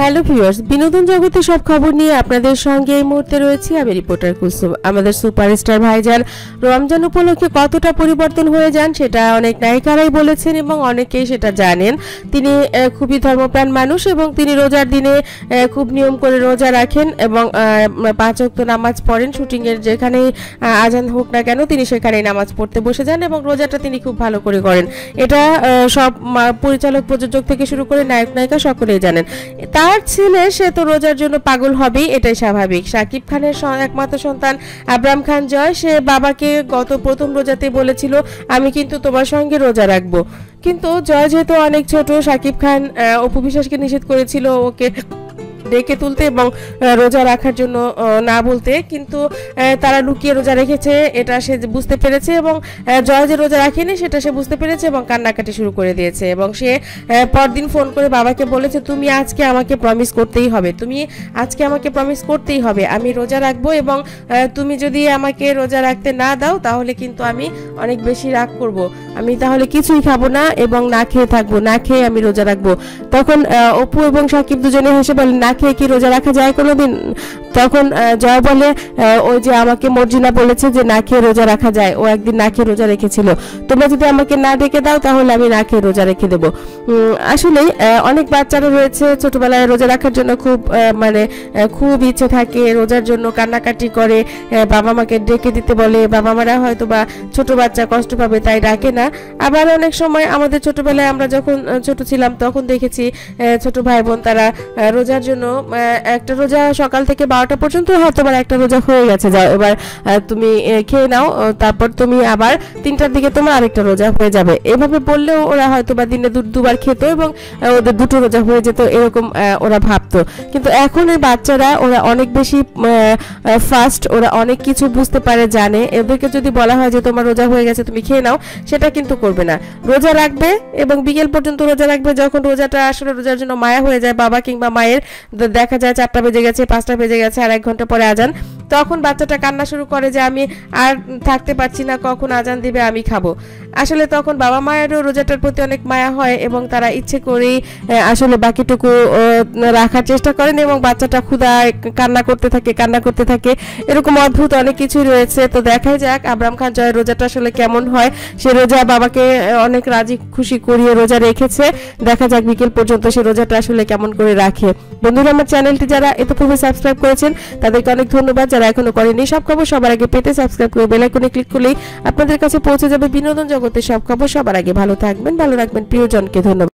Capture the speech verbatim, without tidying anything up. Hello viewers, বিনোদন জগতে সব খবর নিয়ে আপনাদের সঙ্গে এই মুহূর্তে রয়েছি আমি রিপোর্টার কুলসুম। আমাদের সুপারস্টার ভাইজান রমজান উপলক্ষে কতটা পরিবর্তন হয়ে যান সেটা অনেক নায়িকারাই বলেছেন এবং অনেকেই সেটা জানেন। তিনি খুবই ধর্মপ্রাণ মানুষ এবং তিনি রোজার দিনে খুব নিয়ম করে রোজা রাখেন এবং পাঁচ ওয়াক্ত নামাজ পড়েন। শুটিংয়ের যেখানেই আজান হোক না কেন তিনি সেখানেই নামাজ পড়তে বসে যান এবং রোজাটা তিনি খুব ভালো করে করেন। এটা সব পরিচালক প্রযোজক থেকে শুরু করে নায়ক নায়িকা সকলেই জানেন। তার ছেলে সে তো রোজার জন্য পাগল হবেই, এটাই স্বাভাবিক। শাকিব খানের একমাত্র সন্তান আবরাম খান জয় সে বাবাকে গত প্রথম রোজাতে বলেছিল, আমি কিন্তু তোমার সঙ্গে রোজা রাখবো। কিন্তু জয় যেহেতু অনেক ছোট, শাকিব খান অপু বিশ্বাসকে নিষেধ করেছিল ওকে ডেকে তুলতে এবং রোজা রাখার জন্য না বলতে, কিন্তু তারা লুকিয়ে রোজা রেখেছে এটা সে বুঝতে পেরেছে এবং জয় যে রোজা রাখেনি সেটা সে বুঝতে পেরেছে এবং কান্নাকাটি শুরু করে দিয়েছে। এবং সে পরদিন ফোন করে বাবাকে বলেছে, তুমি আজকে আমাকে প্রমিস করতেই হবে, তুমি আজকে আমাকে প্রমিস করতেই হবে আমি রোজা রাখবো এবং তুমি যদি আমাকে রোজা রাখতে না দাও তাহলে কিন্তু আমি অনেক বেশি রাগ করব, আমি তাহলে কিছুই খাবো না এবং না খেয়ে থাকবো, না খেয়ে আমি রোজা রাখবো। তখন অপু এবং সাকিব দুজনে হেসে বলেন, না খেয়ে কি রোজা রাখা যায় কোনোদিন? তখন জয় বলে, ওই যে আমাকে মর্জিনা বলেছে যে না খেয়ে রোজা রাখা যায়, ও একদিন না খেয়ে রোজা রেখেছিল, তোমরা যদি আমাকে না ডেকে দাও তাহলে আমি না খেয়ে রোজা রেখে দেবো। আসলে অনেক বাচ্চারা রয়েছে ছোটবেলায় রোজা রাখার জন্য খুব মানে খুব ইচ্ছে থাকে, রোজার জন্য কান্নাকাটি করে, বাবা মাকে ডেকে দিতে বলে, বাবা মারা হয়তো বা ছোট বাচ্চা কষ্ট পাবে তাই ডাকে না। আবার অনেক সময় আমাদের ছোটবেলায় আমরা যখন ছোট ছিলাম তখন দেখেছি ছোট ভাই বোন তারা রোজার জন্য একটা রোজা সকাল থেকে বারোটা পর্যন্ত, হয়তো তোমার একটা রোজা হয়ে গেছে, যাও এবার তুমি খেয়ে নাও, তারপর তুমি আবার তিনটার দিকে তোমার আরেকটা রোজা হয়ে যাবে। এভাবে বললেও ওরা হয়তো বা দিনে দুবার খেত এবং ওদের দুটো রোজা হয়ে যেত, এরকম ওরা ভাবতো। কিন্তু এখন এই বাচ্চারা ওরা অনেক বেশি ফাস্ট, ওরা অনেক কিছু বুঝতে পারে, জানে। এদেরকে যদি বলা হয় যে তোমার রোজা হয়ে গেছে তুমি খেয়ে নাও, সেটা কিন্তু করবে না, রোজা রাখবে এবং বিকেল পর্যন্ত রোজা রাখবে। যখন রোজাটা আসলে রোজার জন্য মায়া হয়ে যায়, বাবা কিংবা মায়ের দেখা যায় চারটা বেজে গেছে, পাঁচটা বেজে গেছে, আর এক ঘন্টা পরে আজান, তখন বাচ্চাটা কান্না শুরু করে যে আমি আর থাকতে পারছি না, কখন আজান দিবে আমি খাবো। আসলে তখন বাবা মায়েরও রোজাটার প্রতি অনেক মায়া হয় এবং তারা ইচ্ছে করেই আসলে বাকিটুকু রাখার চেষ্টা করেন এবং বাচ্চাটা ক্ষুধায় কান্না করতে থাকে কান্না করতে থাকে এরকম অদ্ভুত অনেক কিছু রয়েছে। তো দেখাই যাক আবরাম খান জয়ের রোজাটা আসলে কেমন হয়। সে রোজা বাবাকে অনেক রাজি খুশি করিয়ে রোজা রেখেছে, দেখা যাক বিকেল পর্যন্ত সে রোজাটা আসলে কেমন করে রাখে। বন্ধুরা, আমার চ্যানেলটি যারা ইতিপূর্বে সাবস্ক্রাইব করেছেন তাদেরকে অনেক ধন্যবাদ, যারা এখনো করেনি সব খবর সবার আগে পেতে সাবস্ক্রাইব করে বেল আইকনে ক্লিক করলেই আপনাদের কাছে পৌঁছে যাবে বিনোদন জগতের সব খবর সবার আগে। ভালো থাকবেন, ভালো রাখবেন প্রিয়জনকে, ধন্যবাদ।